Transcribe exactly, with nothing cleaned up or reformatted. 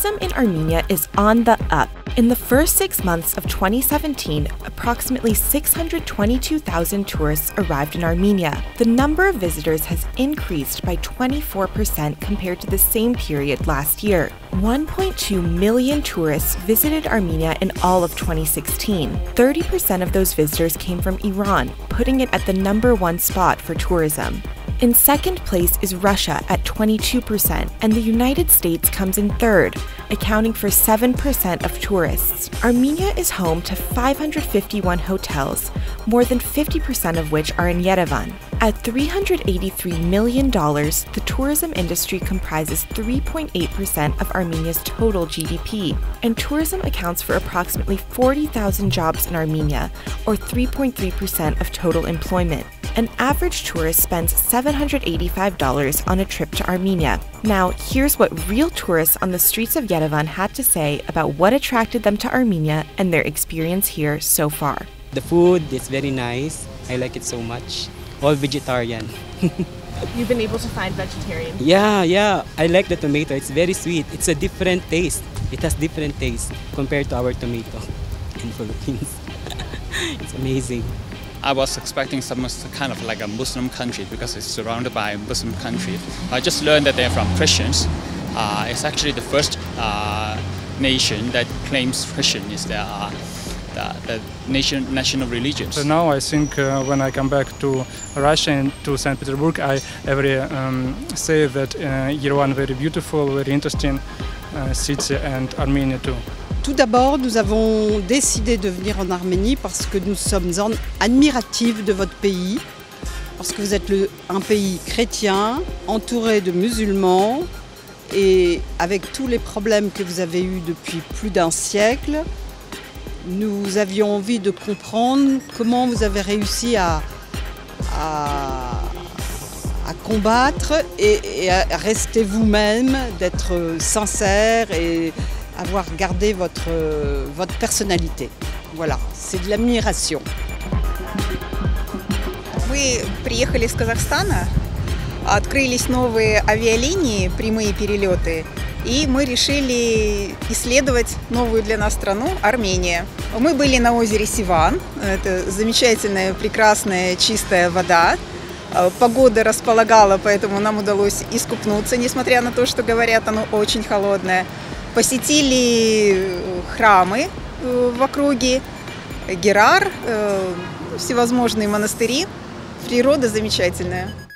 tourism in Armenia is on the up. In the first six months of twenty seventeen, approximately six hundred twenty-two thousand tourists arrived in Armenia. The number of visitors has increased by twenty-four percent compared to the same period last year. one point two million tourists visited Armenia in all of twenty sixteen. thirty percent of those visitors came from Iran, putting it at the number one spot for tourism. In second place is Russia at twenty-two percent, and the United States comes in third, accounting for seven percent of tourists. Armenia is home to five hundred fifty-one hotels, more than fifty percent of which are in Yerevan. At three hundred eighty-three million dollars, the tourism industry comprises three point eight percent of Armenia's total G D P, and tourism accounts for approximately forty thousand jobs in Armenia, or three point three percent of total employment. An average tourist spends seven hundred eighty-five dollars on a trip to Armenia. Now, here's what real tourists on the streets of Yerevan had to say about what attracted them to Armenia and their experience here so far. The food is very nice. I like it so much. All vegetarian. You've been able to find vegetarian? Yeah, yeah. I like the tomato. It's very sweet. It's a different taste. It has different taste compared to our tomato in Philippines. It's amazing. I was expecting some kind of like a Muslim country because it's surrounded by Muslim countries. I just learned that they're from Christians. Uh, it's actually the first uh, nation that claims Christian is their uh, the, the nation, national religion. So now I think uh, when I come back to Russia and to Saint Petersburg, I every um, say that uh, Yerevan very beautiful, very interesting uh, city, and Armenia too. Tout d'abord, nous avons décidé de venir en Arménie parce que nous sommes admiratifs de votre pays, parce que vous êtes le, un pays chrétien, entouré de musulmans, et avec tous les problèmes que vous avez eus depuis plus d'un siècle, nous avions envie de comprendre comment vous avez réussi à, à, à combattre et, et à rester vous-même, d'être sincère et avoir gardé votre, votre personnalité. Voilà, c'est de l'admiration. Вы приехали из Казахстана, открылись новые авиалинии, прямые перелеты, и мы решили исследовать новую для нас страну – Армения. Мы были на озере Севан, это замечательная, прекрасная, чистая вода. Погода располагала, поэтому нам удалось искупнуться, несмотря на то, что говорят, оно очень холодное. Посетили храмы в округе, Герар, всевозможные монастыри. Природа замечательная.